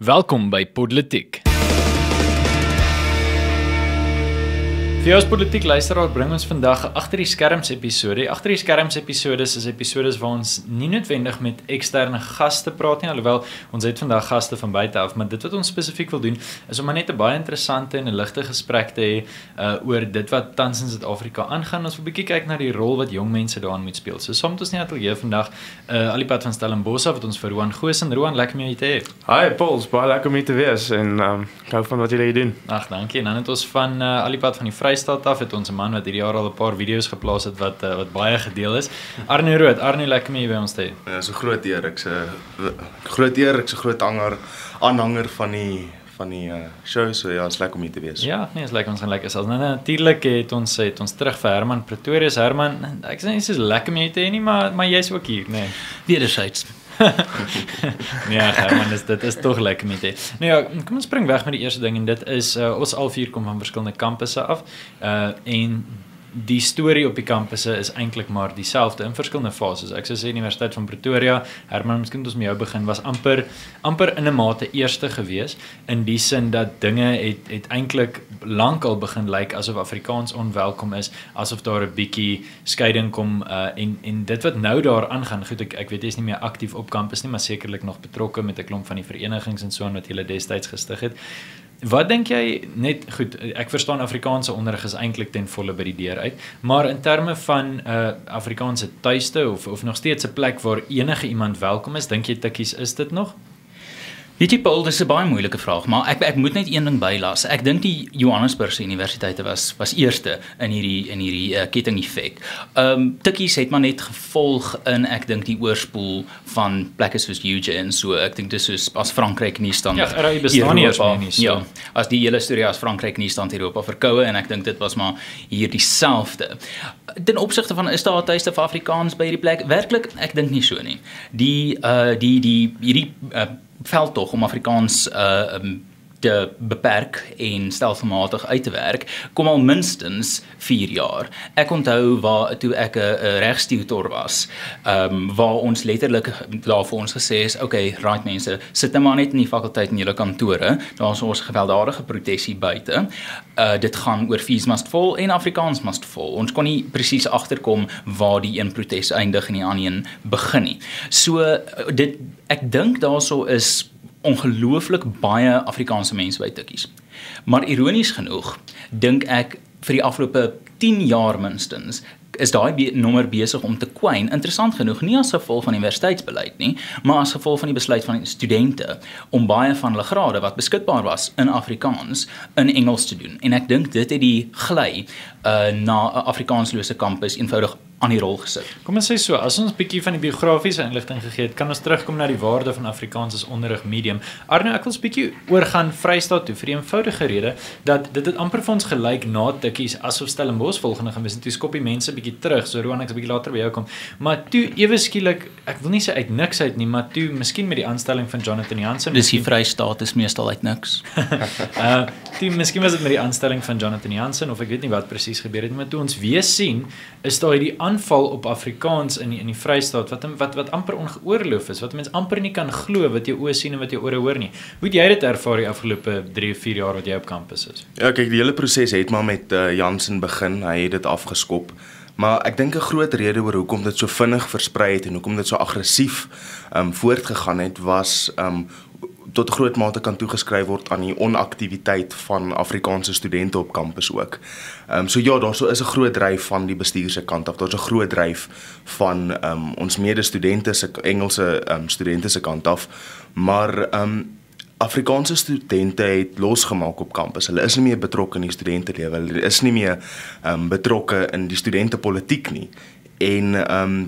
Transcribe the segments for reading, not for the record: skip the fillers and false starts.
Welkom by Podlitiek. Vir jou as Podlitiek luisteraar bring ons vandag 'n agter die skerms episode. Agter die skerms episodes is episodes waar ons nie noodwendig met eksterne gaste praat nie, alhoewel ons het vandag gaste van buite af, maar dit wat ons spesifiek wil doen is om maar net 'n baie interessante en 'n ligte gesprek te hê oor dit wat tans in Suid-Afrika aangaan. Ons wil 'n bietjie kyk na die rol wat jong mense daaraan moet speel. So saam met ons in die ateljee vandag al die pad van Stellenbosch wat ons vir Roan Goos en Roan, lekker om jou te hê. Hi Pauls, baie lekker om hier te wees en ek hou van wat julle hier doen. Ag, dankie. En dan het ons van al die pad van die Vrystaat af het ons 'n man wat hierdie jaar al 'n paar video's geplaas het wat baie gedeel is. Arno Rood, Arno, lekker mee by ons te hê. Ja, dis 'n groot eer. Ek's 'n groot aanhanger van die show, so ja, is lekker om hier te wees. Ja, nee, is lekker, ons gaan lekker selfs. Nou, natuurlik het ons terug vir Herman Pretoria. Herman, ek sê nie so lekker mee te hê nie, maar jy's ook hier, nee. Wederzijds. Ja, Herman, dit is toch lekker met hê. Nou ja, kom ons spring weg met die eerste ding en dit is, ons al vier kom van verskillende campusse af en die storie op die campusse is eintlik maar dieselfde in verskillende fases. Ek sou sê Universiteit van Pretoria, Herman, miskien moet ons met jou begin, was amper in 'n mate eerste gewees in die sin dat dinge het eintlik lankal begin lyk asof Afrikaans onwelkom is, asof daar 'n bietjie skeiding kom en dit wat nou daar aangaan. Goed, ek weet jy's nie meer aktief op kampus nie, maar sekerlik nog betrokke met 'n klomp van die verenigings en so aan wat jy destyds gestig het. Wat dink jy, net goed, ek verstaan Afrikaanse onderrig is eintlik ten volle by die deur uit, maar in terme van Afrikaanse tuiste of nog steeds 'n plek waar enige iemand welkom is, dink jy Tukkies is dit nog? Weet jy Paul, dit is 'n baie moeilike vraag, maar ek moet net een ding bylas. Ek dink die Johannesburgse universiteit was eerste in hierdie ketting-effek. Tukkies het maar net gevolg in, ek dink, die oorspoel van plekke soos UJ en so. Ek dink dis soos as Frankrijk nie stand ja, Europa, nie, so. Ja, as die hele storie as Frankrijk nie stand Europa verkoue en ek dink dit was maar hier dieselfde. Ten opsigte van is daar tuiste van Afrikaans by hierdie plek? Werklik, ek dink nie so nie. Hierdie veldtog om Afrikaans te beperk en stelselmatig uit te werk, kom al minstens 4 jaar. Ek onthou toe ek 'n regstutor was, waar ons letterlik daar vir ons gesê is, okay, right mense, sit nou maar net in die fakulteit in julle kantore, daar is ons gewelddadige protesie buite, dit gaan oor vies mast vol en Afrikaans mast vol. Ons kon nie presies agterkom waar die een protes eindig en die ander een begin nie. So, ek dink daarso is ongelooflik baie Afrikaanse mense by Tukkies. Maar ironies genoeg, dink ek vir die afgelope 10 jaar minstens, is daai nommer besig om te kwyn. Interessant genoeg, nie as gevolg van universiteitsbeleid nie, maar as gevolg van die besluit van studente om baie van hulle grade wat beskikbaar was in Afrikaans in Engels te doen. En ek dink dit het die gly na 'n Afrikaansloose kampus eenvoudig aan die rol gesit. Kom ons sê so, as ons 'n bietjie van die biografiese inligting gegee het, kan ons terugkom na die waarde van Afrikaans as onderrig medium. Arno, ek wil 'n bietjie oorgaan Vrystaat toe vir die eenvoudige rede dat dit amper vir ons gelyk na Tukkies asof Stellenbosch volgende gaan wees en toe skoppie mense bietjie terug. So Roan, ek 'n bietjie later by jou kom. Maar toe ewe skielik, ek wil nie sê uit niks uit nie, maar toe miskien met die aanstelling van Jonathan Jansen. Dis die Vrystaat is meestal uit niks. Toe miskien was dit met die aanstelling van Jonathan Jansen of ek weet nie wat presies gebeur het nie, maar toe ons weer sien is daai die aanval op Afrikaans in die Vrystaat wat amper ongeoorloof is, wat mens amper nie kan glo wat jou oë sien en wat jou ore hoor nie. Hoe het jy dit ervaar die afgelope 3 of 4 jaar wat jy op kampus is? Ja, kyk, die hele proses het maar met Jansen begin, hy het dit afgeskop. Maar ek dink 'n groot rede oor hoekom dit so vinnig versprei het en hoekom dit so aggressief voortgegaan het was tot groot mate kan toegeskryf word aan die onaktiwiteit van Afrikaanse studente op kampus ook. So ja, daar is 'n groot dryf van die bestuurse kant af, daar is 'n groot dryf van ons medestudente se Engelse studente se kant af, maar Afrikaanse studente het losgemaak op kampus. Hulle is nie meer betrokke in die studentelewe, hulle is nie meer betrokke in die studentepolitiek nie. En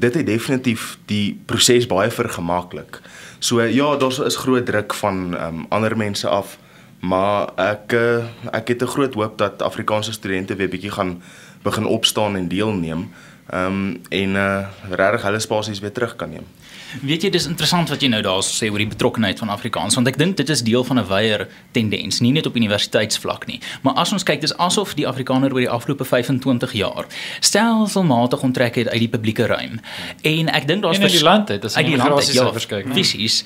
dit het definitief die proses baie vergemaklik. So ja, daar is groot druk van ander mense af, maar ek het 'n groot hoop dat Afrikaanse studente weer bietjie gaan begin opstaan en deelneem en regtig hulle spasies weer terug kan neem. Weet jy, dis interessant wat jy nou daar sê oor die betrokkenheid van Afrikaans, want ek dink dit is deel van 'n wyeer tendens, nie net op universiteitsvlak nie, maar as ons kyk, dis asof die Afrikaner oor die afgelope 25 jaar stelselmatig onttrek het uit die publieke ruim. En ek dink daar's uit die land uit, ja, presies.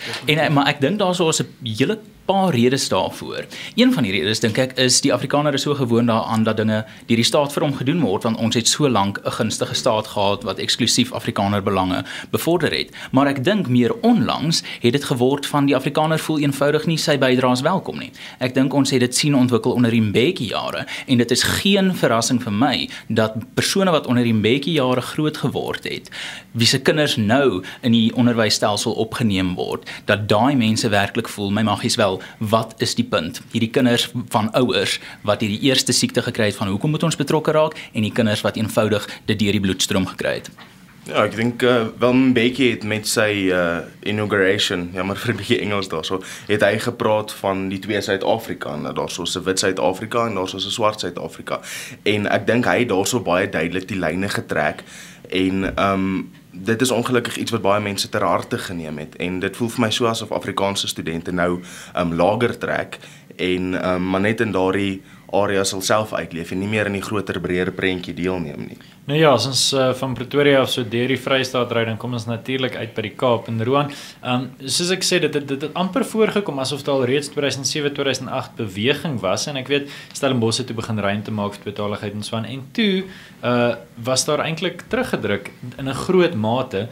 Maar ek dink daar's 'n hele paar redes daarvoor. Een van die redes, dink ek, is die Afrikaner is so gewoon daaraan dat dinge deur die staat vir hom gedoen word, want ons het so lank 'n gunstige staat gehad wat eksklusief Afrikaner belange bevorder het. Maar ek dink meer onlangs het dit geword van die Afrikaner voel eenvoudig nie sy bydraes welkom nie. Ek dink ons het dit sien ontwikkel onder die Mbeki jare en dit is geen verrassing vir my dat persone wat onder die Mbeki jare groot geword het, wie se kinders nou in die onderwysstelsel opgeneem word, dat daai mense werklik voel, my magies wel, wat is die punt? Hierdie kinders van ouers wat hierdie eerste siekte gekry het van hoekom moet ons betrokke raak en die kinders wat eenvoudig dit deur die bloedstroom gekry het. Ja, ek dink wel een beetje het met sy inauguration, ja maar vir 'n bietjie Engels daarso, het hy gepraat van die twee Suid-Afrika, daarso 'n wit Suid-Afrika en daarso 'n swart Suid-Afrika. En ek dink hy daarso baie duidelik die lyne getrek en dit is ongelukkig iets wat baie mense ter harte geneem het en dit voel vir my so asof Afrikaanse studente nou lager trek en maar net in daardie areas self uitleef en nie meer in die groter breër prentjie deelneem nie. Nou ja, as ons van Pretoria of so deur die Vrystaat ry, dan kom ons natuurlik uit by die Kaap en Roan. Soos ek sê, dit het amper voorgekom asof daar al reeds 2007-2008 beweging was en ek weet Stellenbosch het toe begin ruimte maak vir tweetaligheid en so aan en toe was daar eintlik teruggedruk in 'n groot mate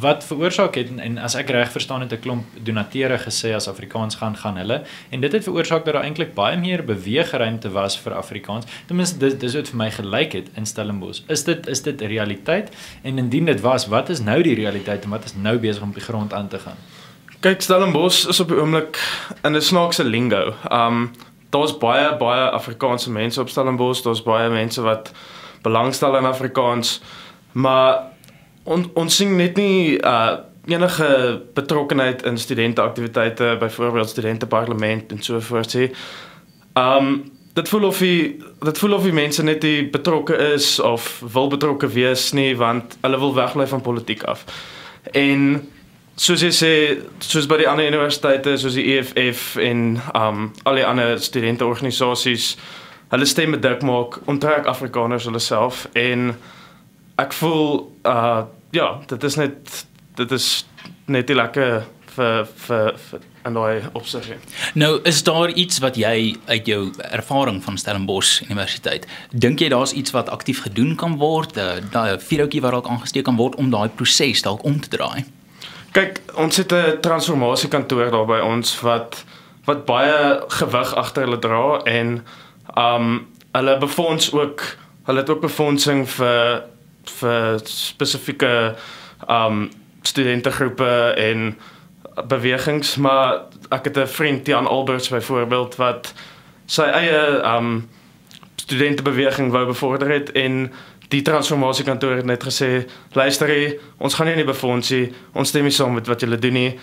wat veroorsaak het en as ek reg verstaan het 'n klomp donateure gesê as Afrikaans gaan hulle en dit het veroorsaak dat daar eintlik baie meer beweeg ruimte was vir Afrikaans. Tenminste, dis wat vir my gelyk het in Stellenbosch. Is dit realiteit? En indien dit was, wat is nou die realiteit en wat is nou besig om op die grond aan te gaan? Kyk, Stellenbosch is op die oomblik in 'n snaakse lingo. Daar's baie Afrikaanse mense op Stellenbosch, daar's baie mense wat belangstel in Afrikaans, maar ons sien net nie enige betrokkenheid in studenteaktiwiteite, byvoorbeeld studenteparlement en so voort sê. Dit voel of die mense net nie betrokke is of wil betrokke wees nie, want hulle wil wegbly van politiek af. En soos jy sê, soos by die ander universiteite, soos die EFF en al die ander studenteorganisasies, hulle stemme dik maak, onttrek Afrikaners hulle self en ek voel, ja, dit is net die lekker en daai opsig. Nou, is daar iets wat jy uit jou ervaring van Stellenbosch Universiteit, dink jy daar's iets wat aktief gedoen kan word, 'n vuurtjie wat dalk aangesteek kan word om daai proses dalk om te draai? Kyk, ons het 'n transformasiekantoor daar by ons wat baie gewig agter hulle dra en hulle befonds ook, hulle het ook befondsing vir spesifieke studentegroepe en bewegings, maar ek het 'n vriend, Jan Alberts byvoorbeeld, wat sy eie studentebeweging wou bevorder het en die transformasiekantoor het net gesê, luister jy, ons gaan nie befondsie, ons stem nie saam met wat julle doen nie.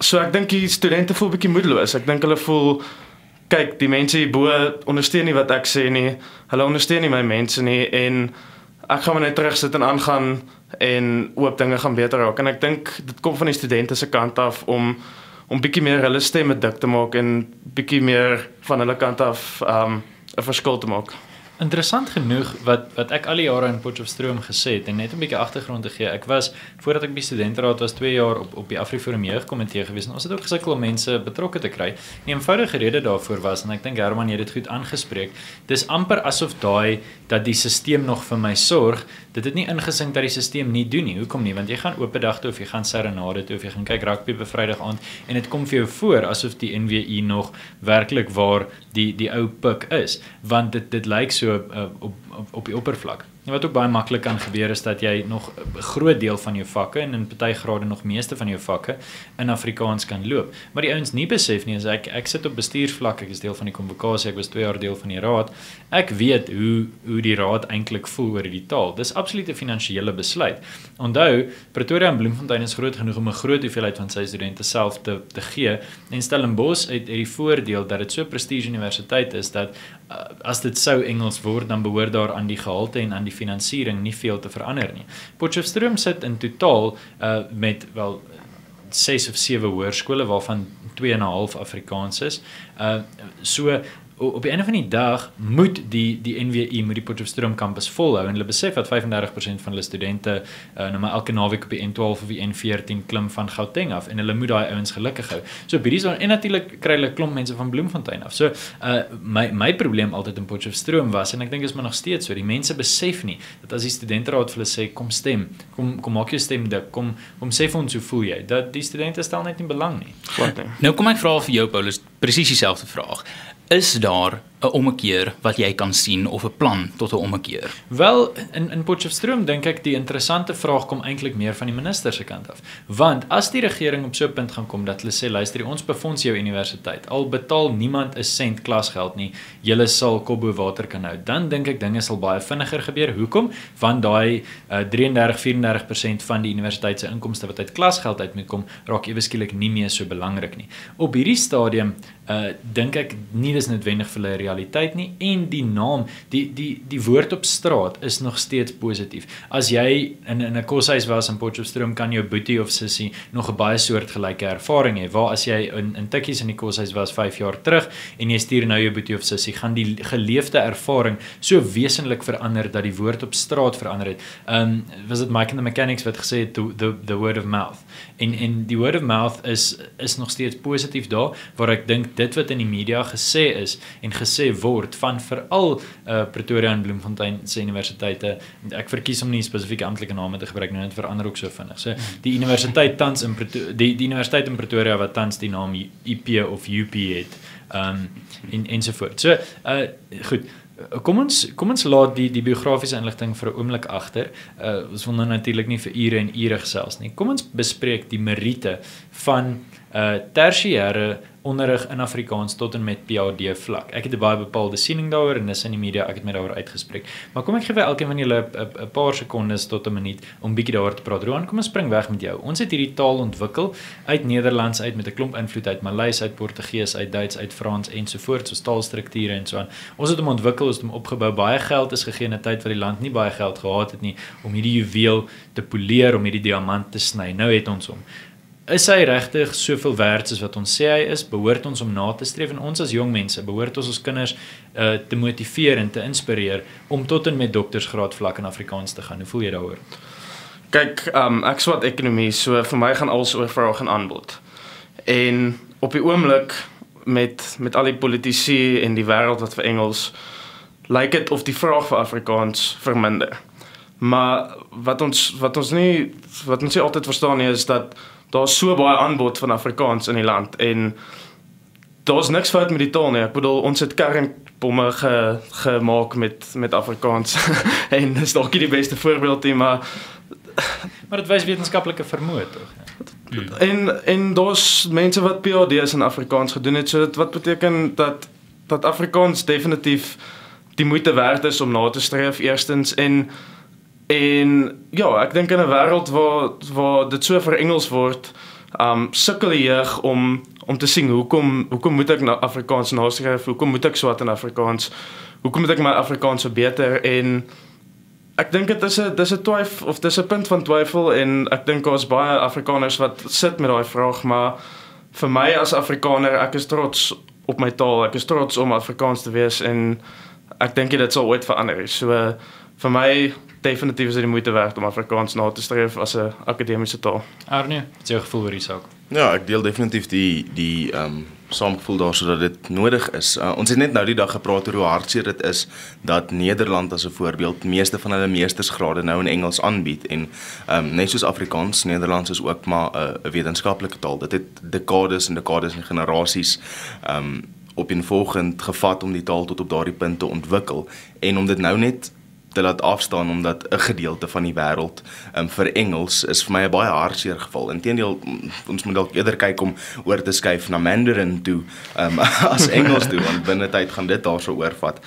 So ek dink die studente voel 'n bietjie moedeloos. Ek dink hulle voel, kyk, die mense hierbo ondersteun nie wat ek sê nie, hulle ondersteun nie my mense nie en ek gaan maar net terug sit en aangaan en oop dinge gaan beter raak. En ek dink dit kom van die studente se kant af om bietjie meer hulle stemme dik te maak en bietjie meer van hulle kant af 'n verskil te maak. Interessant genoeg wat ek al die jare in Potchefstroom gesê het en net 'n bietjie agtergrond te gee. Ek was voordat ek by studenteraad was 2 jaar op die Afriforum jeugkomitee gewees en ons het ook gesukkel om mense betrokke te kry. 'n Eenvoudige rede daarvoor was en ek dink Herman het dit goed aangespreek. Dis amper asof dat die stelsel nog vir my sorg. Dit het nie ingesink dat die stelsel nie doen nie. Hoekom nie? Want jy gaan oopdag toe of jy gaan serenade toe of jy gaan kyk rugby op Vrydag aand en dit kom vir jou voor asof die NWI nog werklik waar die ou pik is, want dit lyk so op die oppervlak. Wat ook baie maklik kan gebeur is dat jy nog 'n groot deel van jou vakke en in party grade nog meeste van jou vakke in Afrikaans kan loop. Maar die ouens nie besef nie, as ek sit op bestuursvlak, ek is deel van die konvokasie, ek was 2 jaar deel van die raad. Ek weet hoe die raad eintlik voel oor die taal. Dis absoluut 'n finansiële besluit. Onthou, Pretoria en Bloemfontein is groot genoeg om 'n groot hoeveelheid van sy studente self te gee en Stellenbosch het die voordeel dat dit so 'n prestige universiteit is dat as dit sou Engels word, dan behoort daar aan die gehalte en aan die finansiering nie veel te verander nie. Potchefstroom sit in totaal met wel 6 of 7 hoërskole waarvan 2,5 Afrikaans is. So op die einde van die dag moet die NWI, moet die Potchefstroom campus volhou, en hulle besef dat 35% van hulle studente nou maar elke naweek op die N12 of die N14 klim van Gauteng af, en hulle moet daai ouens gelukkig hou. So op hierdie en natuurlik kry hulle klomp mense van Bloemfontein af. So my probleem altyd in Potchefstroom was, en ek dink is maar nog steeds so, die mense besef nie dat as die studenteraad vir hulle sê kom stem, kom maak jou stem dik, kom sê vir ons hoe voel jy, dat die studente stel net nie belang nie. Nou kom ek vra vir jou, Paulus, presies dieselfde vraag. Is daar 'n ommekeer wat jy kan sien of 'n plan tot 'n ommekeer? Wel, in Potchefstroom dink ek die interessante vraag kom eintlik meer van die minister se kant af. Want as die regering op so 'n punt gaan kom dat hulle sê luister, ons befonds jou universiteit, al betaal niemand 'n sent klasgeld nie, julle sal kop bo water kan hou, dan dink ek dinge sal baie vinniger gebeur. Hoekom? Want daai 33-34% van die universiteit se inkomste wat uit klasgeld uit moet kom, raak ewe skielik nie meer so belangrik nie. Op hierdie stadium dink ek nie dis noodwendig vir hulle realiteit nie, en die naam, die woord op straat is nog steeds positief. As jy in 'n koshuis was in Potchefstroom, kan jou boetie of sissie nog 'n baie soortgelyke ervaring hê, waar as jy in Tukkies in die koshuis was 5 jaar terug en jy stuur nou jou boetie of sissie, gaan die geleefde ervaring so wesenlik verander dat die woord op straat verander het. Was dit Mike and the Mechanics wat gesê het the word of mouth, en die word of mouth is nog steeds positief daar, waar ek dink dit wat in die media gesê is en gesê word van veral Pretoria en Bloemfontein se universiteite. Ek verkies om nie spesifieke amptelike name te gebruik nou, dit verander ook so vinnig. So die universiteit tans in Pretoria, die universiteit in Pretoria wat tans die naam IP of UP het, ensovoort. So goed. Kom ons laat die biografiese inligting vir 'n oomblik agter. Ons wil nou natuurlik nie vir ure en ure gesels nie. Kom ons bespreek die meriete van tersiêre onderrig in Afrikaans tot en met PhD vlak. Ek het 'n baie bepaalde siening daaroor en dis in die media, ek het my daaroor uitgespreek. Maar kom ek gee vir elkeen van julle 'n paar sekondes tot 'n minuut om bietjie daaroor te praat. Roan, kom ons spring weg met jou. Ons het hierdie taal ontwikkel uit Nederlands uit met 'n klomp invloed uit Maleis, uit Portugese, uit Duits, uit Frans ensovoorts, so taalstrukture en so aan. Ons het hom ontwikkel, ons het hom opgebou. Baie geld is gegee in 'n tyd wat die land nie baie geld gehad het nie om hierdie juweel te poleer, om hierdie diamant te sny. Nou het ons hom. Is hy regtig soveel werd soos wat ons sê hy is? Behoort ons om na te streef, en ons as jong mense, behoort ons kinders te motiveer en te inspireer om tot en met doktersgraad vlak in Afrikaans te gaan? Hoe voel jy daaroor? Kyk, ek swat ekonomie, so vir my gaan alles oor vraag en aanbod. En op die oomblik met al die politici en die wêreld wat vir Engels, lyk dit of die vraag vir Afrikaans verminder. Maar wat ons nie altyd verstaan nie, is dat daar is so baie aanbod van Afrikaans in die land, en daar is niks fout met die taal nie. Ek bedoel, ons het kerkbomme gemaak met Afrikaans en dis dalk nie die beste voorbeeld nie, maar dit wys wetenskaplike vermoë tog. En daar is mense wat PhD's in Afrikaans gedoen het, so dit wat beteken dat Afrikaans definitief die moeite werd is om na te streef eerstens, en ja, ek dink in 'n wêreld waar dit so vir Engels word, sukkel die jeug om te sien hoekom moet ek na Afrikaans naskryf, hoekom moet ek swat in Afrikaans, hoekom moet ek my Afrikaans verbeter, en ek dink dit is 'n twyfel, of dis 'n punt van twyfel, en ek dink daar's baie Afrikaners wat sit met daai vraag, maar vir my as Afrikaner, ek is trots op my taal, ek is trots om Afrikaans te wees, en ek dink dit sal ooit verander. So vir my definitief is dit die moeite werd om Afrikaans na te streef as 'n akademiese taal. Arne, wat is jou gevoel oor die saak? Ja, ek deel definitief die saamgevoel daar, sodat dit nodig is. Ons het net nou die dag gepraat oor hoe hartseer dit is dat Nederland as 'n voorbeeld meeste van hulle meestersgrade nou in Engels aanbied, en net soos Afrikaans, Nederlands is ook maar 'n wetenskaplike taal. Dit het dekades en dekades en generasies op en volgend gevat om die taal tot op daardie punt te ontwikkel, en om dit nou net te laat afstaan omdat 'n gedeelte van die wêreld vir Engels is vir my 'n baie hartseer geval. Inteendeel, ons moet dalk eerder kyk om oor te skuif na Mandarin toe as Engels toe, want binne tyd gaan dit daarso oorvat.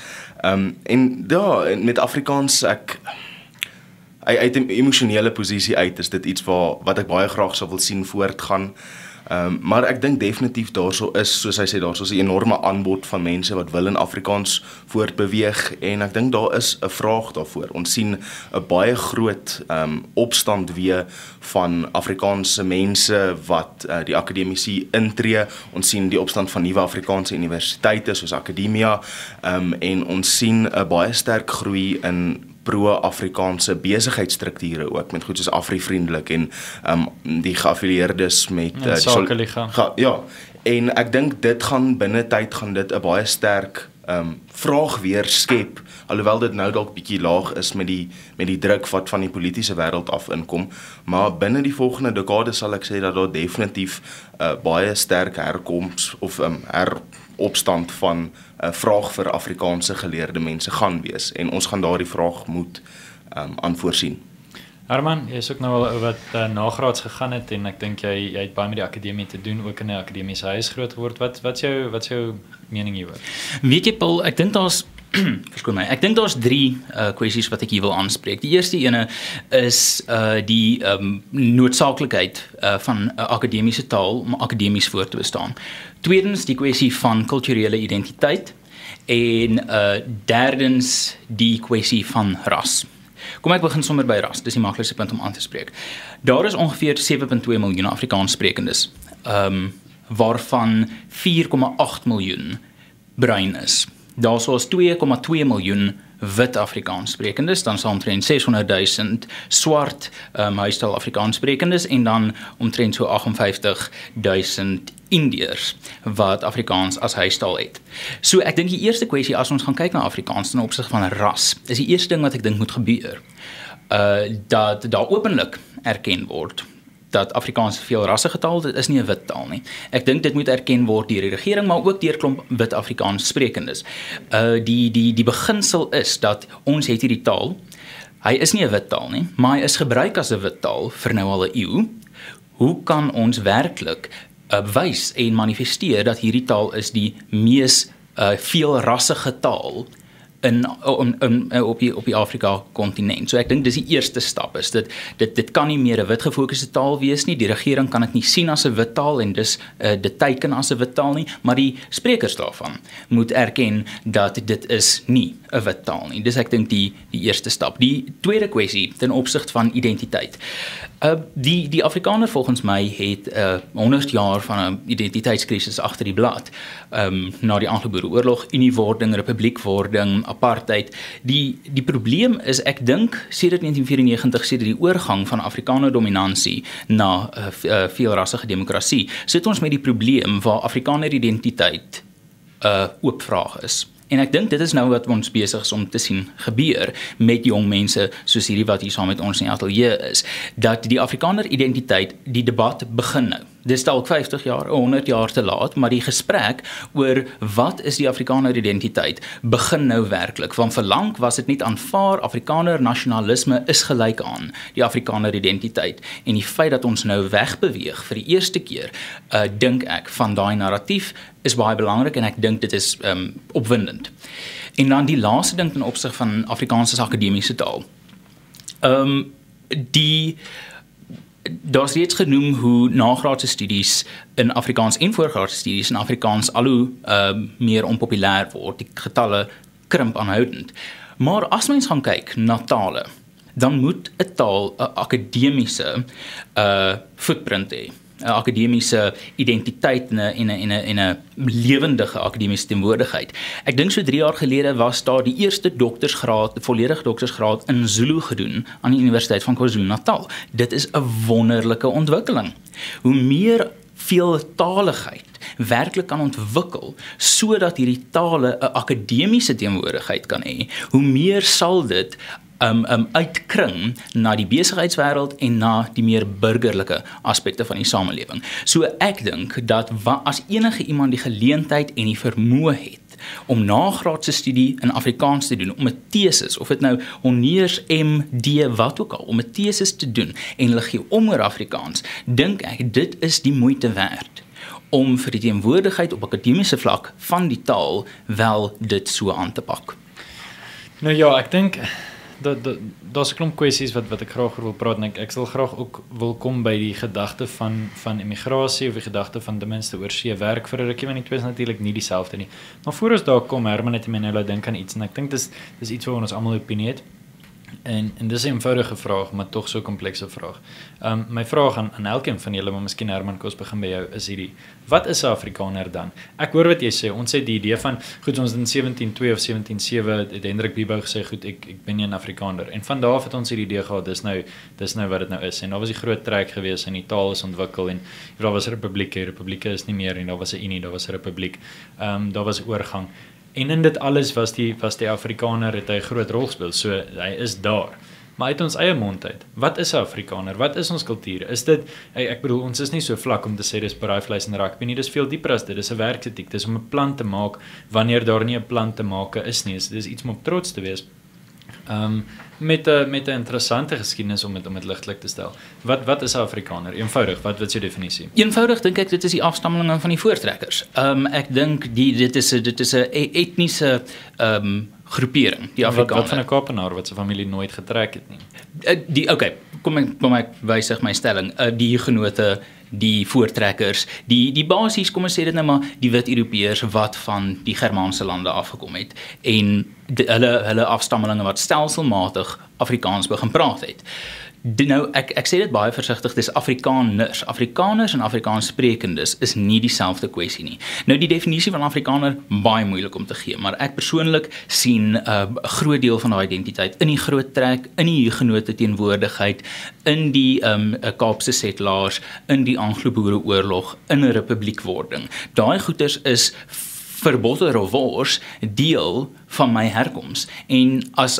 En ja, met Afrikaans, ek uit 'n emosionele posisie uit, is dit iets wat ek baie graag sou wil sien voortgaan. Maar ek dink definitief daarso is, soos hy sê, daarso is 'n enorme aanbod van mense wat wil in Afrikaans voortbeweeg en ek dink daar is 'n vraag daarvoor. Ons sien 'n baie groot opstand weer van Afrikaanse mense wat die akademici intree. Ons sien die opstand van nuwe Afrikaanse universiteite soos Academia en ons sien 'n baie sterk groei in pro-Afrikaanse besigheidsstrukture ook, met goed soos Afri-vriendelik en die geaffilieerdes met... en Sakeliga. Ja, en ek dink dit gaan binnen tyd, gaan dit 'n baie sterk vraag weer skep, alhoewel dit nou dalk bietjie laag is met die druk wat van die politieke wêreld af inkom, maar binne die volgende dekade sal ek sê dat daar definitief baie sterk herkoms of heropstand van 'n vraag vir Afrikaanse geleerde mense gaan wees en ons gaan daardie vraag moet aanvoorsien. Herman, jy is ook nou al wat nagraads gegaan het en ek dink jy het baie met die akademie te doen, ook in 'n akademiese huis groot geword. Wat is jou mening hieroor? Weet jy Paul, ek dink daar's drie kwessies wat ek hier wil aanspreek. Die eerste ene is die noodsaaklikheid van akademiese taal om akademies voor te bestaan. Tweedens die kwessie van kulturele identiteit en derdens die kwessie van ras. Kom ek begin sommer by ras, dis die maklikste punt om aan te spreek. Daar is ongeveer 7,2 miljoen Afrikaanssprekendes, waarvan 4,8 miljoen bruin is. Daar is 2,2 miljoen wit Afrikaanssprekendes, dan is omtrent 600.000 swart huistaal Afrikaanssprekendes en dan omtrent so 58.000 Indiërs wat Afrikaans as huistaal het. So ek dink die eerste kwessie as ons gaan kyk na Afrikaans ten opsigte van ras, is die eerste ding wat ek dink moet gebeur, dat daar openlik erken word dat Afrikaans veel rassige taal, dit is nie 'n wit taal nie. Ek dink dit moet erken word deur die regering, maar ook deur klomp wit Afrikaans sprekendes. Die beginsel is dat ons het hierdie taal, hy is nie 'n wit taal nie, maar hy is gebruik as 'n wit taal vir nou al 'n eeu. Hoe kan ons werklik wys en manifesteer dat hierdie taal is die mees veel rassige taal op die Afrika-continent. So ek dink dis die eerste stap is, dit kan nie meer 'n wit gefokusde taal wees nie, die regering kan dit nie sien as 'n wit taal en dis dit teiken as 'n wit taal nie, maar die sprekers daarvan moet erken dat dit is nie 'n wit taal nie. Dis ek dink die eerste stap. Die tweede kwessie ten opsigte van identiteit. Die Afrikaner volgens my het 100 jaar van 'n identiteitskrisis agter die blad, na die Anglo-Boereoorlog, uniewording, republiekwording, apartheid. Die probleem is, ek dink, sedert 1994, sedert die oorgang van Afrikaner dominansie na veelrassige demokrasie, sit ons met die probleem waar Afrikaner identiteit oop vraag is. En ek dink dit is nou wat ons besig is om te sien gebeur met jong mense soos hierdie wat hier saam met ons in die ateljee is, dat die Afrikaner identiteit die debat begin nou. Dit is dalk 50 jaar, 100 jaar te laat, maar die gesprek oor wat is die Afrikaner identiteit begin nou werklik, want vir lank was dit net aanvaar, Afrikaner nasionalisme is gelyk aan die Afrikaner identiteit. En die feit dat ons nou wegbeweeg vir die eerste keer, dink ek van daai narratief is baie belangrik en ek dink dit is opwindend. En dan die laaste ding ten opsig van Afrikaans as akademiese taal. Daar is reeds genoem hoe nagraadse studies in Afrikaans en voorgraadse studies in Afrikaans al hoe meer onpopulêr word. Die getalle krimp aanhoudend. Maar as mens gaan kyk na tale, dan moet 'n taal 'n akademiese footprint hê. 'n Akademiese identiteit en 'n lewendige akademiese teenwoordigheid. Ek dink so 3 jaar gelede was daar die eerste volledige doktorsgraad in Zulu gedoen aan die Universiteit van KwaZulu-Natal. Dit is 'n wonderlike ontwikkeling. Hoe meer veeltaligheid werklik kan ontwikkel, sodat hierdie tale 'n akademiese teenwoordigheid kan hê, hoe meer sal dit uitkring na die besigheidswêreld en na die meer burgerlike aspekte van die samelewing. So ek dink dat as enige iemand die geleentheid en die vermoë het om nagraadse studie in Afrikaans te doen, om 'n thesis, of dit nou honeurs MD wat ook al, om 'n thesis te doen en hulle gee om oor Afrikaans, dink ek dit is die moeite werd om vir die teenwoordigheid op akademiese vlak van die taal wel dit so aan te pak. Nou ja, ek dink Dat is een klomp kwesties wat ik graag wil praten. Ik wil graag ook komen bij die gedachte van immigratie, of die gedachte van de mensen oor see werk vir 'n rukkie, want dit is natuurlijk niet dieselfde nie. Maar voor ons daar kom, Herman het my nou dink aan iets en ek dink dis iets waar ons almal opinie het. En dit is een eenvoudige vraag, maar toch zo'n complexe vraag. Mijn vraag aan elkeen van jullie, maar misschien Herman, kost begin bij jou, is hierdie. Wat is 'n Afrikaner dan? Ek hoor wat jy sê, ons het die idee van, goed, ons in 1702 of 1707 het Hendrik Biba gesê, goed, ek ben nie 'n Afrikaner. En van daardie het ons hierdie idee gehad, dis nou wat dit nou is. En daar was die groot trek geweest en die taal is ontwikkel en daar was republieke is nie meer en daar was 'n unie, daar was 'n republiek. Daar was 'n oorgang. En in dit alles was die Afrikaner het hy 'n groot rol speel, so hy is daar. Maar uit ons eie mond uit, wat is 'n Afrikaner? Wat is ons kultuur? Is dit, ek bedoel, ons is nie so vlak om te sê dis braaivleis en rugby nie, dis veel dieper as dit. Dis 'n werksetiek, dis om 'n plan te maak wanneer daar nie 'n plan te maak is nie. Dis iets om op trots te wees. Met 'n interessante geskiedenis om dit ligtelik te stel. Wat is 'n Afrikaner? Eenvoudig, wat is jou definisie? Eenvoudig dink ek dit is die afstammelinge van die voortrekkers. Ek dink dit is 'n etniese groepering, die Afrikaner. Wat van 'n Kaapenaar wat sy familie nooit getrek het nie. Kom ek wysig my stelling. Die hugenote, die voortrekkers, die basies, kom ons sê dit nou maar, die wit Europeërs wat van die Germaanse lande afgekom het en hulle afstammelinge wat stelselmatig Afrikaans begin praat het. Nou, ek sê dit baie versigtig, dis Afrikaners. Afrikaners en Afrikaans sprekendes is nie dieselfde kwessie nie. Nou, die definisie van Afrikaner, baie moeilik om te gee, maar ek persoonlik sien 'n groot deel van daai identiteit in die groot trek, in die hugenote teenwoordigheid, in die Kaapse setlaars, in die Anglo-Boereoorlog, in 'n republiekwording. Daai goeters is vir botter of wors deel van my herkoms. En as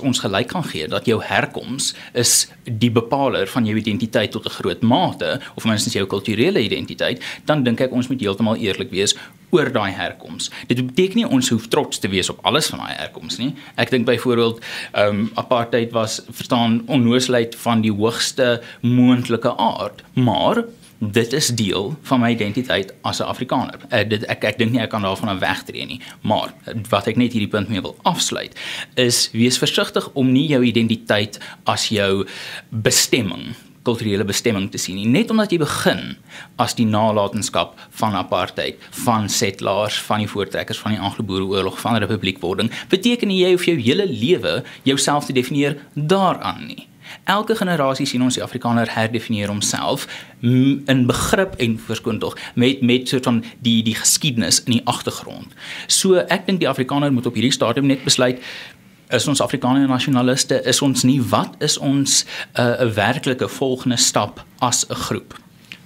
ons gelyk kan gee dat jou herkoms is die bepaler van jou identiteit tot 'n groot mate, of minstens jou kulturele identiteit, dan dink ek ons moet heeltemal eerlik wees oor daai herkoms. Dit beteken nie ons hoef trots te wees op alles van daai herkoms nie. Ek dink byvoorbeeld apartheid was verstaan onnoosheid van die hoogste moontlike aard, maar dit is deel van my identiteit as 'n Afrikaner. Ek dink nie ek kan daarvan wegtreë nie. Maar wat ek net hierdie punt mee wil afsluit is wees versigtig om nie jou identiteit as jou bestemming, kulturele bestemming te sien nie. Net omdat jy begin as die nalatenskap van apartheid, van setlaars, van die voortrekkers, van die Anglo-Boereoorlog, van die republiekwording, beteken nie jy hoef jou hele lewe jouself te definieer daaraan nie. Elke generasie sien ons die Afrikaner herdefinieer homself in begrip en verskoon tog met soort van die geskiedenis in die agtergrond. So ek dink die Afrikaner moet op hierdie stadium net besluit, is ons Afrikaner nasionaliste, is ons nie, wat is ons 'n werklike volgende stap as 'n groep?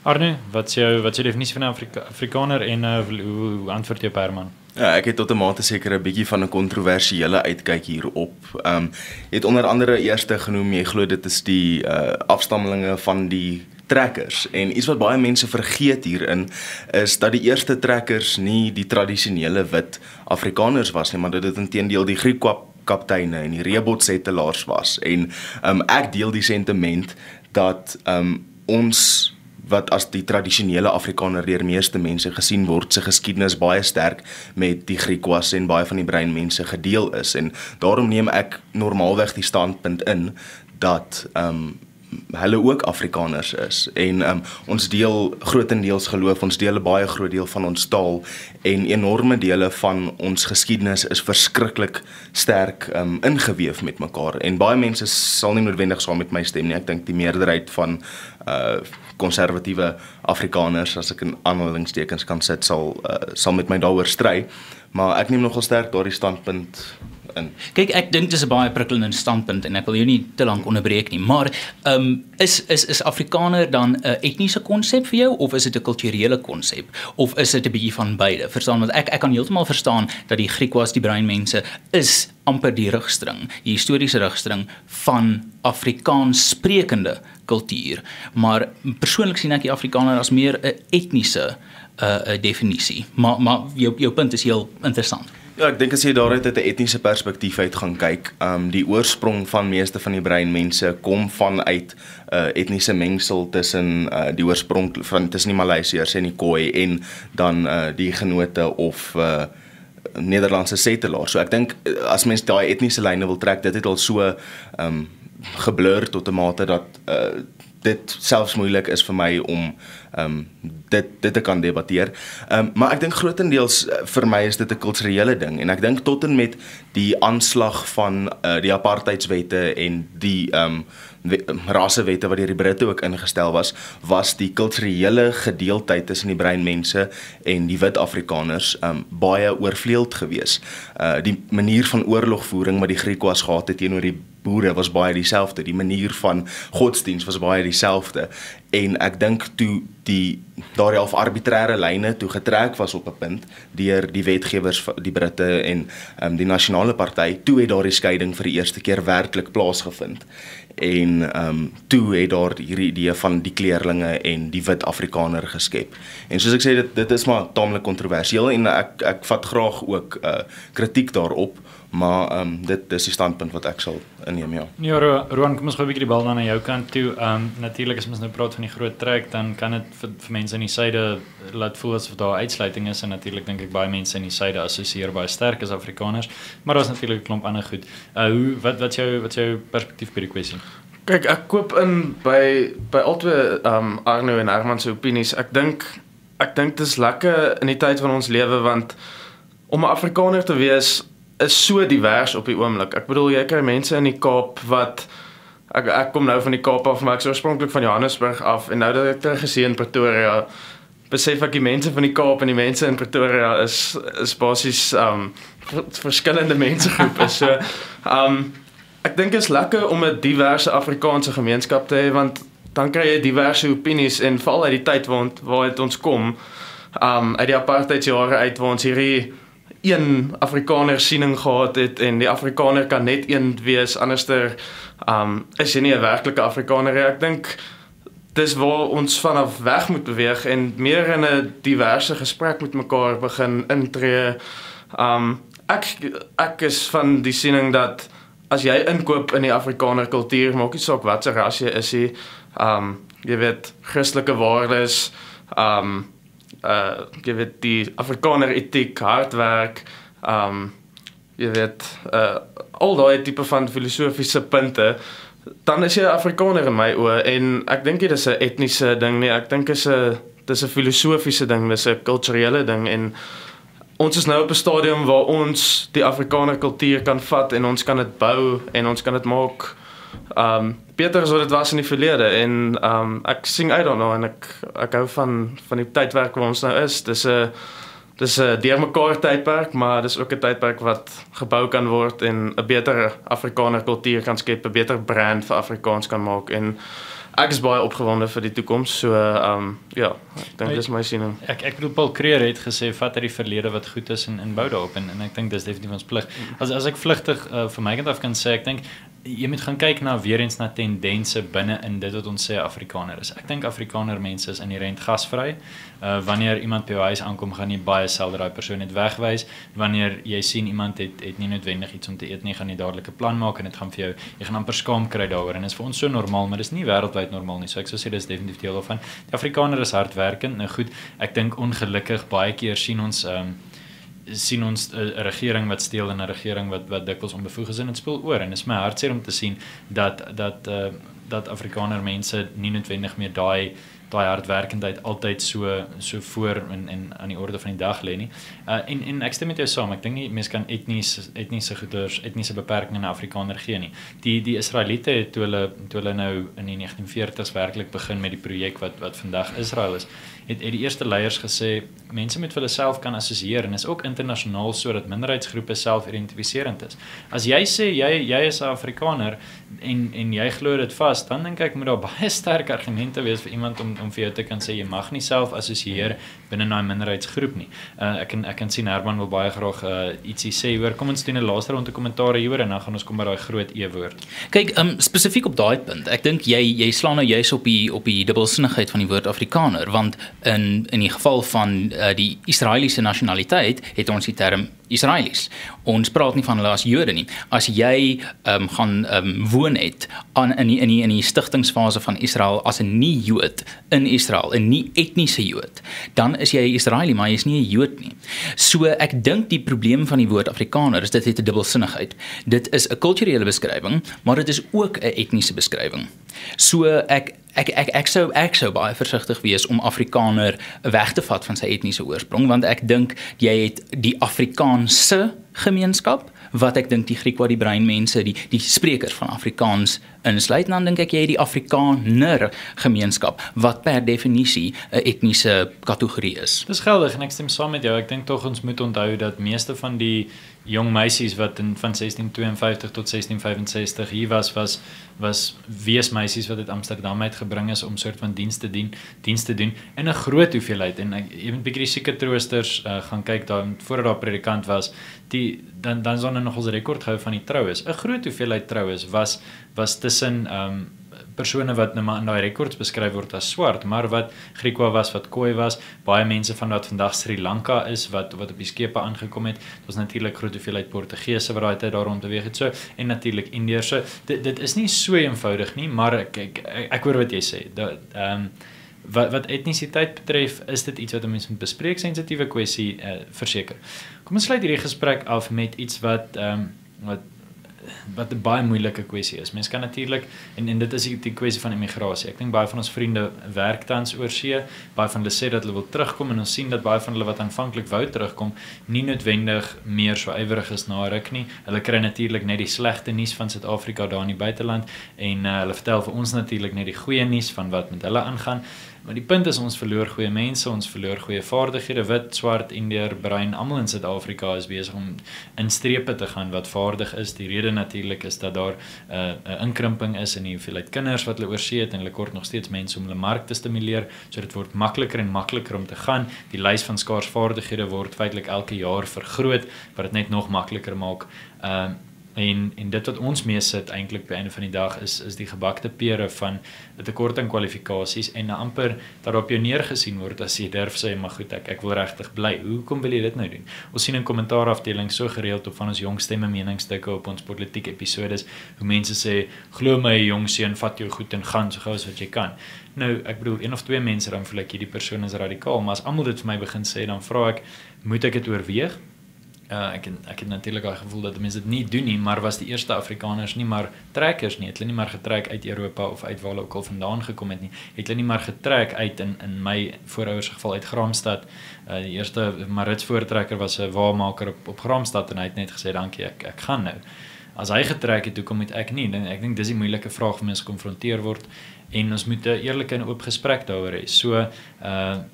Arne, wat is jou definisie van 'n Afrikaner en hoe antwoord jy op Herman? Ja, ek het tot 'n mate seker 'n bietjie van 'n kontroversiële uitkyk hierop. Het onder andere eerste genoem, jy glo dit is die afstammelinge van die trekkers. En iets wat baie mense vergeet hierin is dat die eerste trekkers nie die tradisionele wit Afrikaners was nie, maar dat dit inteendeel die Griekwa kapteine en die reebotsettelaars was. En ek deel die sentiment dat ons wat as die tradisionele Afrikaner deur meeste mense gesien word, se geskiedenis baie sterk met die Griekwas en baie van die brein mense gedeel is. En daarom neem ek normaalweg die standpunt in dat hulle ook Afrikaners is. En ons deel grootendeels geloof, ons deel 'n baie groot deel van ons taal en enorme dele van ons geskiedenis is verskriklik sterk ingeweef met mekaar. En baie mense sal nie noodwendig saam met my stem nie. Ek dink die meerderheid van konservatiewe Afrikaners, as ek in aanhalingstekens kan sit, sal met my daaroor stry, maar ek neem nogal sterk daardie standpunt in. Kyk, ek dink dis 'n baie prikkelende standpunt en ek wil jou nie te lank onderbreek nie, maar is Afrikaner dan 'n etniese konsep vir jou, of is dit 'n kulturele konsep, of is dit 'n bietjie van beide? Verstaan, want ek kan heeltemal verstaan dat die Griekwas, die breinmense, is amper die rugstring, die historiese rugstring van Afrikaans sprekende kultuur, maar persoonlik sien ek die Afrikaner as meer 'n etniese definisie. Maar jou punt is heel interessant. Ja, ek dink as jy daaruit uit 'n etniese perspektief uit gaan kyk, die oorsprong van meeste van die breinmense kom vanuit 'n etniese mengsel tussen die oorsprong tussen die Maleisiërs en die Khoi en dan die genote of Nederlandse settelaars. So ek dink as mens daai etniese lyne wil trek, dit het al so geblur tot 'n mate dat dit selfs moeilik is vir my om dit te kan debatteer. Maar ek dink grotendeels vir my is dit 'n kulturele ding en ek dink tot en met die aanslag van die apartheidswette en die rasewette wat deur die Britte ook ingestel was, was die kulturele gedeeltheid tussen die breinmense en die wit Afrikaners baie oorvleeld geweest. Die manier van oorlogvoering wat die Griekwa's gehad het teenoor die boere was baie dieselfde, die manier van godsdienst was baie dieselfde. En ek dink toe daardie half arbitraire lyne toe getrek was op 'n punt deur die wetgewers, die Britte en die nasionale party, toe het daardie skeiding vir die eerste keer werklik plaasgevind. En toe het daar hierdie idee van die kleerlinge en die wit Afrikaner geskep. En soos ek sê, dit is maar tamelik kontroversieel en ek vat graag ook kritiek daarop. Maar dit is die standpunt wat ek sal inneem, ja. Ja, Roan, kom ons gooi 'n bietjie die bal na jou kant toe. Natuurlik as mens nou praat van die groot trek, dan kan dit vir mense in die suide laat voel asof daar uitsluiting is en natuurlik dink ek baie mense in die suide assosieer baie sterk as Afrikaners, maar daar's natuurlik 'n klomp ander goed. Wat is jou perspektief by die kwessie? Kyk, ek koop in by albei Arno en Herman se opinies. Ek dink dit is lekker in die tyd van ons lewe want om 'n Afrikaner te wees is so divers op die oomblik. Ek bedoel, jy kry mense in die Kaap wat ek kom nou van die Kaap af, maar ek is oorspronklik van Johannesburg af en nou dat ek terug gesien in Pretoria, besef ek die mense van die Kaap en die mense in Pretoria is basies verskillende mensegroepe. So ek dink is lekker om 'n diverse Afrikaanse gemeenskap te hê want dan kry jy diverse opinies en veral uit die tyd waar het ons kom, uit die apartheidsjare uit waar ons hierdie een Afrikaner siening gehad het en die Afrikaner kan net een wees, anderster is jy nie 'n werklike Afrikaner. Ek dink dis waar ons vanaf weg moet beweeg en meer in 'n diverse gesprek met mekaar begin intree. Ek is van die siening dat as jy inkoop in die Afrikaner kultuur, maak nie saak wat se ras jy is nie, jy weet, Christelike waardes, jy weet die Afrikaner etiek, hardwerk, jy weet al daai tipe van filosofiese punte, dan is jy Afrikaner in my oë en ek dink dit is 'n etniese ding nie, ek dink dis 'n filosofiese ding, dis 'n kulturele ding en ons is nou op 'n stadium waar ons die Afrikaner kultuur kan vat en ons kan dit bou en ons kan dit maak beter as wat dit was in die verlede en ek sien uit daarna en ek hou van die tydperk waar ons nou is. Dis 'n deurmekaar tydperk, maar dis ook 'n tydperk wat gebou kan word en 'n beter Afrikaner kultuur kan skep, 'n beter brand vir Afrikaans kan maak en ek is baie opgewonde vir die toekoms. So ja, ek dink dis my siening. Ek bedoel Paul Creer het gesê vat uit die verlede wat goed is en bou daarop en ek dink dis definitief ons plig. As ek vlugtig van my kant af kan sê, ek dink jy moet gaan kyk na weer eens na tendense binne in dit wat ons sê Afrikaner is. Ek dink Afrikaner mense is inherënt gasvry. Wanneer iemand by jou huis aankom, gaan jy baie selde daai persoon net wegwys. Wanneer jy sien iemand het nie noodwendig iets om te eet nie, gaan jy dadelik 'n plan maak en dit gaan vir jou, jy gaan amper skaam kry daaroor en dit is vir ons so normaal, maar dis nie wêreldwyd normaal nie. So ek sou sê dis definitief deel daarvan. Die Afrikaner is hardwerkend. Nou goed, ek dink ongelukkig baie keer sien ons 'n regering wat steel en 'n regering wat dikwels onbevoeg is en dit speel oor en dit is my hartseer om te sien dat Afrikaner mense nie noodwendig meer daai hardwerkendheid altyd so voor en aan die orde van die dag lê nie. En ek stem met jou saam. Ek dink nie mense kan etniese beperkings aan Afrikaner gee nie. Die Israëliete het toe hulle nou in die 1940s werklik begin met die projek wat vandag Israël is, het die eerste leiers gesê mense moet vir hulle self kan assosieer en is ook internasionaal sodat minderheidsgroepe self identifiserend is. As jy sê jy is 'n Afrikaner en jy glo dit vas, dan dink ek moet daar baie sterk argumente wees vir iemand om vir jou te kan sê jy mag nie self assosieer binne daai minderheidsgroep nie. Ek kan sien Herman wil baie graag ietsie sê hoor. Kom ons doen 'n laaste ronde kommentaar hieroor en dan gaan ons kom by daai groot E-woord. Kyk, spesifiek op daai punt. Ek dink jy slaan nou juis op die dubbelsinnigheid van die woord Afrikaner, want in die geval van die Israëliese nasionaliteit het ons die term Israëli's. Ons praat nie van hulle as Jode nie. As jy woon het in die stichtingsfase van Israël as 'n nie-Jood in Israël, 'n nie-etniese Jood, dan is jy Israëli, maar jy is nie 'n Jood nie. So ek dink die probleem van die woord Afrikaner is dit het 'n dubbelsinnigheid. Dit is 'n kulturele beskrywing, maar dit is ook 'n etniese beskrywing. So ek sou baie versigtig wees om Afrikaner weg te vat van sy etniese oorsprong, want ek dink jy het die Afrikaanse gemeenskap, wat ek dink die Griekwa, die breinmense, die sprekers van Afrikaans insluit, dan dink ek jy het die Afrikaner gemeenskap, wat per definisie 'n etniese kategorie is. Dis geldig en ek stem saam met jou. Ek dink tog ons moet onthou dat meeste van die jong meisies wat van 1652 tot 1665 hier was weesmeisies wat uit Amsterdam uitgebring is om soort van dienst te doen in 'n groot hoeveelheid. En jy moet bietjie die sieke troosters gaan kyk daar voordat daar predikant was. Dan sal hulle nog ons rekord hou van die troues. 'n Groot hoeveelheid troues was tussen persone wat nou maar in daai rekords beskryf word as swart, maar wat Griekwa was, wat Khoi was, baie mense van wat vandag Sri Lanka is, wat op die skepe aangekom het. Daar's natuurlik groot hoeveelheid Portugese wat daai tyd daar rond beweeg het, so, en natuurlik Indiërs. So, dit is nie so eenvoudig nie, maar ek hoor wat jy sê. Wat etnisiteit betref, is dit iets wat 'n mens moet bespreek, sensitiewe kwessie verseker. Kom ons sluit hierdie gesprek af met iets wat 'n baie moeilike kwessie is. Mens kan natuurlik en dit is die kwessie van immigrasie. Ek dink baie van ons vriende werk tans oorsee. Baie van hulle sê dat hulle wil terugkom en ons sien dat baie van hulle wat aanvanklik wou terugkom, nie noodwendig meer so ywerig is na ruk nie. Hulle kry natuurlik net die slegte nuus van Suid-Afrika daar in die buiteland en hulle vertel vir ons natuurlik net die goeie nuus van wat met hulle aangaan. Maar die punt is, ons verloor goeie mense, ons verloor goeie vaardighede. Wit, swart, Indiër, bruin, almal in Suid-Afrika is besig om in strepe te gaan wat vaardig is. Die rede natuurlik is dat daar 'n inkrimping is in die hoeveelheid kinders wat hulle oorsee het en hulle kort nog steeds mense om hulle mark te stimuleer. So dit word makliker en makliker om te gaan. Die lys van skaars vaardighede word feitelik elke jaar vergroot, wat dit net nog makliker maak. En dit wat ons mee sit eintlik by einde van die dag is die gebakte pere van 'n tekort aan kwalifikasies en amper dat op jou neergesien word as jy durf sê, maar goed, ek wil regtig bly. Hoekom wil jy dit nou doen? Ons sien in kommentaarafdeling so gereeld op van ons jong stemme meningsstukke op ons politiek episodes hoe mense sê, glo my jong seun, vat jou goed en gaan so gou as wat jy kan. Nou, ek bedoel, een of twee mense dan voel ek hierdie persoon is radikaal, maar as almal dit vir my begin sê, dan vra ek, moet ek dit oorweeg? Ek het natuurlik al gevoel dat mense dit nie doen nie, maar was die eerste Afrikaners nie maar trekkers nie, het hulle nie maar getrek uit Europa of uit waar hulle ook al vandaan gekom het nie, het hulle nie maar getrek uit in my voorouers geval uit Graamsstad. Die eerste Marits voortrekker was 'n waarmaker op Graamsstad en hy het net gesê dankie, ek gaan nou. As hy getrek het, hoekom moet ek nie? Ek dink dis die moeilike vraag wat mense gekonfronteer word. En ons moet 'n eerlike en oop gesprek daaroor hê. So,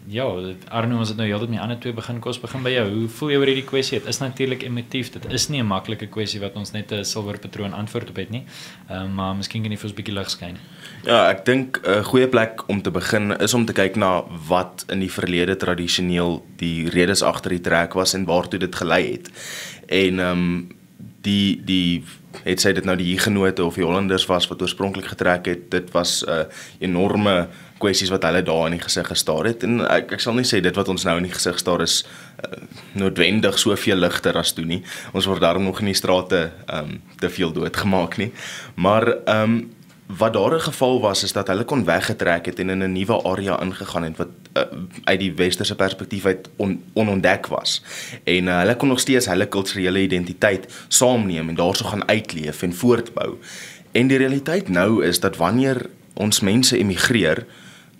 ja, Arno, ons het nou heeltyd met die ander twee begin. Kom ons begin by jou. Hoe voel jy oor hierdie kwessie? Dit is natuurlik emotief. Dit is nie 'n maklike kwessie wat ons net 'n silwer patroon antwoord op het nie. Maar miskien kan jy vir ons 'n bietjie lig skyn. Ja, ek dink 'n goeie plek om te begin is om te kyk na wat in die verlede tradisioneel die redes agter die trek was en waartoe dit gelei het. En het sy dit nou die hugenote of die Hollanders was wat oorspronkelijk getrek het, dit was enorme kwessies wat hulle daar in die gesig gestaar het, en ek sal nie sê dit wat ons nou in die gesig staar is noodwendig soveel ligter as toe nie, ons word daarom nog in die strate te veel doodgemaak nie, maar wat daar 'n geval was, is dat hulle kon weggetrek het en in 'n nuwe area ingegaan het wat uit die westerse perspektief uit onontdek was. En hulle kon nog steeds hulle kulturele identiteit saamneem en daarso gaan uitleef en voortbou. En die realiteit nou is dat wanneer ons mense emigreer,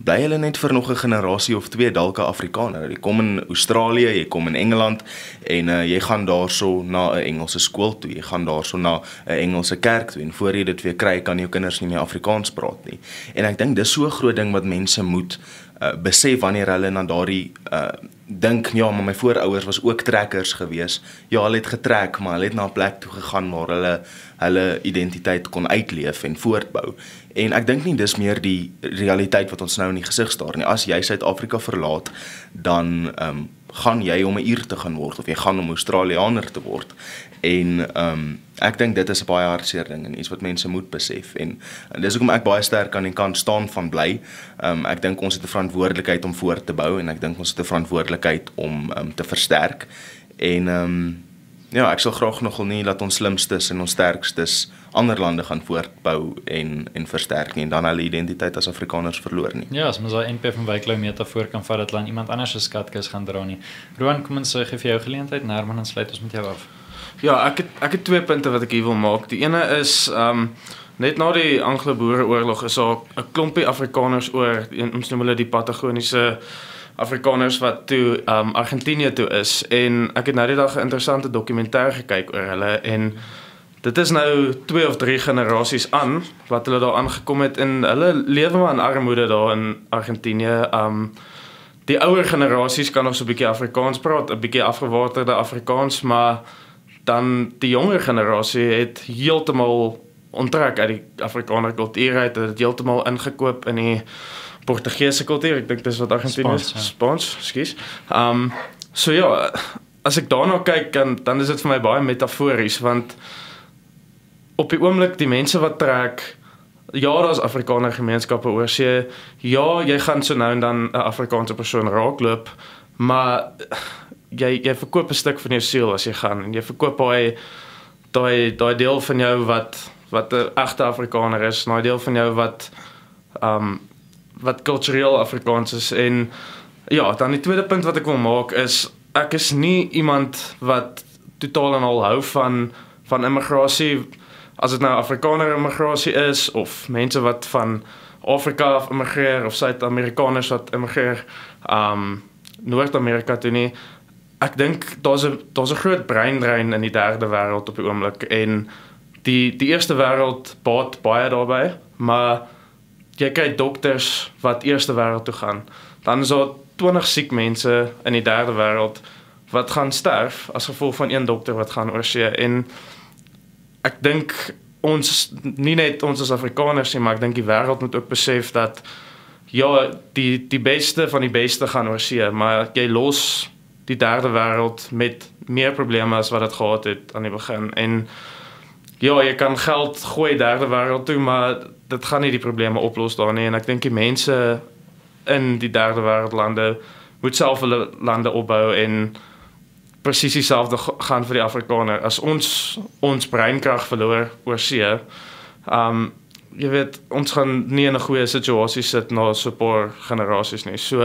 bly hulle net vir nog 'n generasie of twee dalk 'n Afrikaner. Jy kom in Australië, jy kom in Engeland en jy gaan daarso na 'n Engelse skool toe, jy gaan daarso na 'n Engelse kerk toe en voor jy dit weer kry, kan jou kinders nie meer Afrikaans praat nie. En ek dink dis so 'n groot ding wat mense moet besef wanneer hulle na daardie dink, ja, maar my voorouers was ook trekkers gewees. Ja, hulle het getrek, maar hulle het na 'n plek toe gegaan waar hulle identiteit kon uitleef en voortbou. En ek dink nie dis meer die realiteit wat ons nou in die gesig staar nie. As jy Suid-Afrika verlaat, dan gaan jy om 'n uur te gaan word, of jy gaan om Australianer te word. En ek dink dit is 'n baie hartseer ding en iets wat mense moet besef. En dis hoekom ek baie sterk aan die kant staan van bly. Ek dink ons het 'n verantwoordelikheid om voort te bou en ek dink ons het 'n verantwoordelikheid om te versterk. En Ja, ek sal graag nogal nie laat ons slimstes en ons sterkstes ander lande gaan voortbou en versterk nie en dan hulle identiteit as Afrikaners verloor nie. Ja, as mens daai NP van Wyklou metafoor kan vat dat land iemand anders se skatkis gaan dra nie. Roan, kom ons gee vir jou geleentheid, Herman, en sluit ons met jou af. Ja, ek het twee punte wat ek hier wil maak. Die ene is net na die Anglo-Boereoorlog is daar 'n klompie Afrikaners oor, ons noem hulle die Patagonische Afrikaners wat toe Argentinië toe is, en ek het nou die dag 'n interessante dokumentêr gekyk oor hulle, en dit is nou 2 of 3 generasies aan wat hulle daar aangekom het, en hulle lewe maar in armoede daar in Argentinië. Die ouer generasies kan nog so 'n bietjie Afrikaans praat, 'n bietjie afgewaterde Afrikaans, maar dan die jonger generasie het heeltemal onttrek uit die Afrikaner kultuur uit, het heeltemal ingekoop in die Portugese kultuur. Ek dink dis wat Argentinië is. Spaans, ekskuus. So ja, as ek daarna kyk, dan is dit vir my baie metafories, want op die oomblik die mense wat trek, ja, daar's Afrikaner gemeenskappe oorsee. Ja, jy gaan so nou en dan 'n Afrikaanse persoon raakloop, maar jy verkoop 'n stuk van jou siel as jy gaan, en jy verkoop daai deel van jou wat 'n egte Afrikaner is, daai deel van jou wat kultureel Afrikaans is. En ja, dan die tweede punt wat ek wil maak is, ek is nie iemand wat totaal en al hou van immigrasie, as dit nou Afrikaner immigrasie is of mense wat van Afrika af immigreer of Suid-Amerikaners wat immigreer Noord-Amerika toe nie. Ek dink daar's 'n groot breindrein in die derde wêreld op die oomblik, en die eerste wêreld baat baie daarbey, maar jy kry dokters wat eerste wêreld toe gaan. Dan is daar 20 siek mense in die derde wêreld wat gaan sterf as gevolg van een dokter wat gaan oorsee, en ek dink ons, nie net ons as Afrikaners nie, maar ek dink die wêreld moet ook besef dat ja, die beste van die beste gaan oorsee, maar jy los die derde wêreld met meer probleme as wat dit gehad het aan die begin. En ja, jy kan geld gooi derde wêreld toe, maar dit gaan nie die probleme oplos daar nie, en ek dink die mense in die derde wêreldlande moet self hulle lande opbou en presies dieselfde gaan vir die Afrikaner. As ons breinkrag verloor oor see, jy weet, ons gaan nie in 'n goeie situasie sit na so 'n paar generasies nie. So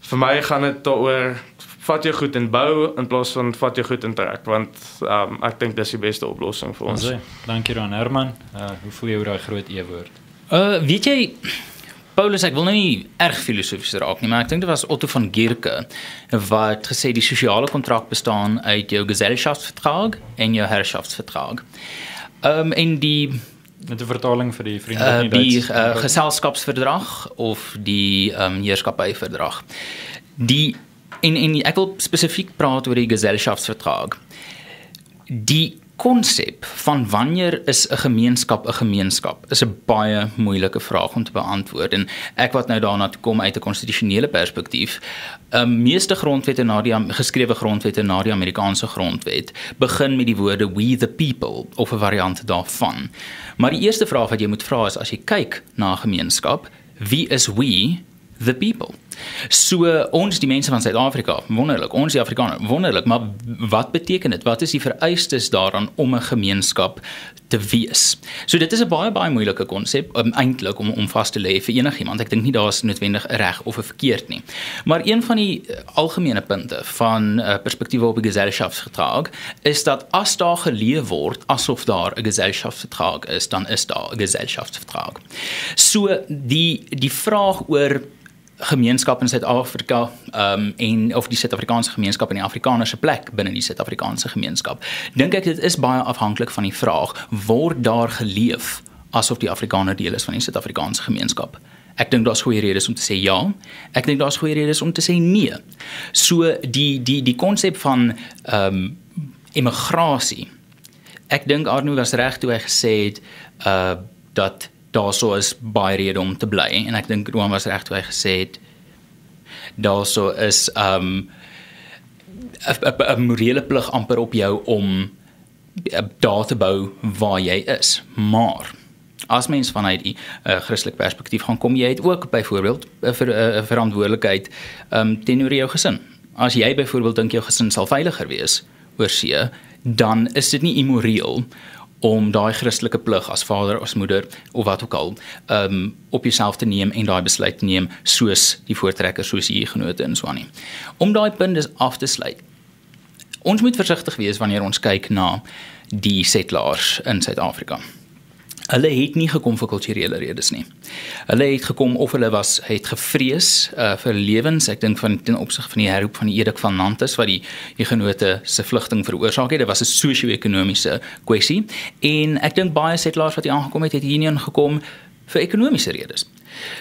vir my gaan dit daaroor, vat jou goed en bou in plaas van vat jou goed en trek, want ek dink dis die beste oplossing vir ons. Dankie Ron. Herman, hoe voel jy oor daai groot E-woord? Weet jy, Paulus, ek wil nou nie erg filosofies raak nie, maar ek dink dit was Otto van Gierke wat gesê die sosiale kontrak bestaan uit jou geselschaftsvertrag en jou herrschaftsvertrag. En die met 'n vertaling vir die vriende in Duits, die geselskapsverdrag of die heerskappyverdrag. Die en ek wil spesifiek praat oor die geselschaftsvertrag. Die konsep van wanneer is 'n gemeenskap 'n gemeenskap is 'n baie moeilike vraag om te beantwoord, en ek wat nou daarna toe kom uit 'n konstitusionele perspektief. Meeste grondwette na die geskrewe grondwette na die Amerikaanse grondwet begin met die woorde we the people of 'n variant daarvan. Maar die eerste vraag wat jy moet vra is, as jy kyk na 'n gemeenskap, wie is we the people? So ons die mense van Suid-Afrika, wonderlik, ons die Afrikaner, wonderlik, maar wat beteken dit? Wat is die vereistes daaraan om 'n gemeenskap te wees? So dit is 'n baie baie moeilike konsep eintlik om vas te lê vir enigiemand. Ek dink nie daar is noodwendig reg of verkeerd nie. Maar een van die algemene punte van perspektief op 'n geselschaftsverdrag is dat as daar geleef word asof daar 'n geselschaftsverdrag is, dan is daar 'n geselschaftsverdrag. So die vraag oor gemeenskap in Suid-Afrika en of die Suid-Afrikaanse gemeenskap en die Afrikaner se plek binne die Suid-Afrikaanse gemeenskap, dink ek dit is baie afhanklik van die vraag, word daar geleef asof die Afrikaner deel is van die Suid-Afrikaanse gemeenskap? Ek dink daar's goeie redes om te sê ja, ek dink daar's goeie redes om te sê nee. So die konsep van immigrasie, ek dink Arno was reg toe hy gesê het dat daarso is baie rede om te bly, en ek dink Roan was reg toe hy gesê het daarso is 'n morele plig amper op jou om daar te bou waar jy is. Maar as mens vanuit 'n Christelike perspektief gaan kom, jy het ook byvoorbeeld 'n verantwoordelikheid teenoor jou gesin. As jy byvoorbeeld dink jou gesin sal veiliger wees oorsee, dan is dit nie immoreel om daai Christelike plig as vader, as moeder of wat ook al op jouself te neem en daai besluit te neem soos die voortrekker, soos die genote en so aan nie. Om daai punt dus af te sluit. Ons moet versigtig wees wanneer ons kyk na die settlers in Suid-Afrika. Hulle het nie gekom vir kulturele redes nie. Hulle het gekom of hulle het gevrees vir lewens. Ek dink ten opsig van die herroep van die Edik van Nantes, wat die genote se vlugting veroorsaak het. Dit was 'n sosio-ekonomiese kwessie. En ek dink baie settlers wat hier aangekom het hierheen gekom vir ekonomiese redes.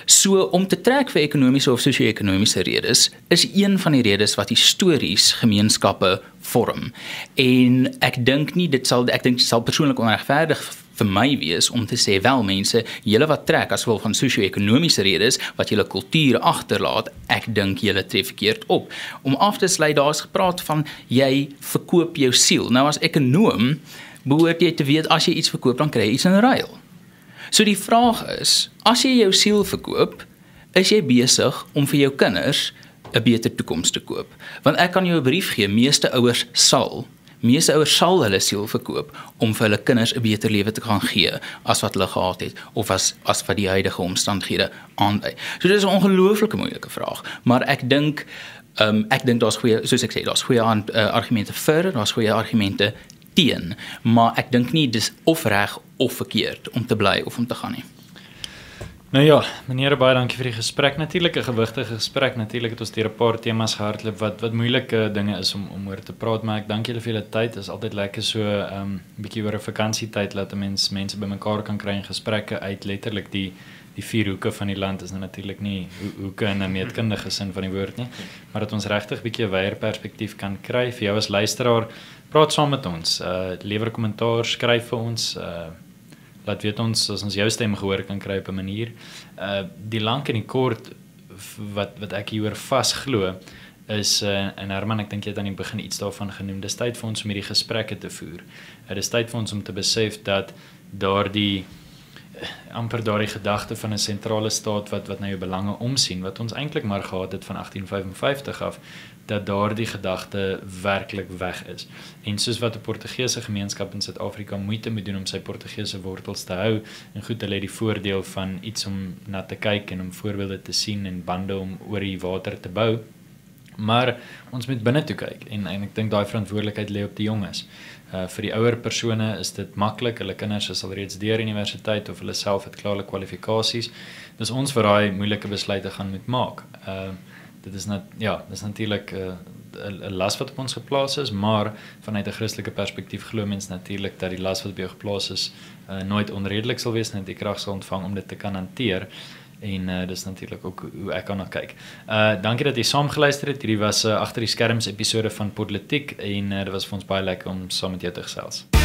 So om te trek vir ekonomiese of sosio-ekonomiese redes is een van die redes wat histories gemeenskappe vorm. En ek dink nie dit sal persoonlik onregverdig vir my wees om te sê, wel mense, julle wat trek as gevolg van sosio-ekonomiese redes, wat julle kultuur agterlaat, ek dink julle tref verkeerd op. Om af te sluit, daar is gepraat van, jy verkoop jou siel. Nou as ekonom, behoort jy te weet, as jy iets verkoop, dan kry jy iets in ruil. So die vraag is, as jy jou siel verkoop, is jy besig om vir jou kinders 'n beter toekoms te koop? Want ek kan jou 'n brief gee, meeste ouers sal hulle siel verkoop om vir hulle kinders 'n beter lewe te gaan gee as wat hulle gehad het of as wat die huidige omstandighede aandui. So dit is 'n ongelooflike moeilike vraag, maar ek dink daar's goeie, soos ek sê, daar's goeie argumente vir, daar's goeie argumente teen, maar ek dink nie dis of reg of verkeerd om te bly of om te gaan nie. Nou ja, meneer, baie dankie vir die gesprek. Natuurlik 'n gewigtige gesprek. Natuurlik het ons deur 'n paar temas gehardloop wat moeilike dinge is om oor te praat, maar ek dank julle vir julle tyd. Dit is altyd lekker so 'n bietjie oor 'n vakansietyd laat mense bymekaar kan kry en gesprekke uit letterlik die vier hoeke van die land. Is nou natuurlik nie hoeke in 'n meetkundige sin van die woord nie, maar dat ons regtig 'n bietjie 'n wyer perspektief kan kry. Vir jou as luisteraar, praat saam met ons. Lewer kommentaar, skryf vir ons. Laat weet ons, as ons jou stem gehoor kan kry op 'n manier. Die lang en die kort wat ek hieroor vasglo is, en Herman, ek dink jy het aan die begin iets daarvan genoem, dis tyd vir ons om hierdie gesprekke te voer. Dis tyd vir ons om te besef dat amper daardie gedagte van 'n sentrale staat wat na jou belange omsien, wat ons eintlik maar gehad het van 1855 af, dat daardie gedagte werklik weg is. En soos wat 'n Portugese gemeenskap in Suid-Afrika moeite moet doen om sy Portugese wortels te hou, en goed, hulle het die voordeel van iets om na te kyk en om voorbeelde te sien en bande om oor die water te bou. Maar ons moet binne toe kyk en ek dink daai verantwoordelikheid lê op die jonges. Vir die ouer persone is dit maklik, hulle kinders is al reeds deur universiteit of hulle self het klare kwalifikasies. Dis ons wat daai moeilike besluite gaan moet maak. Dit is natuurlik 'n las wat op ons geplaas is, maar vanuit 'n Christelike perspektief glo mens natuurlik dat die las wat op jou geplaas is nooit onredelik sal wees en dat jy krag sal ontvang om dit te kan hanteer. En dis natuurlik ook hoe ek daarna kyk. Dankie dat jy saam geluister het. Hierdie was agter die skerms episode van Podlitiek en dit was vir ons baie lekker om saam met jou te gesels.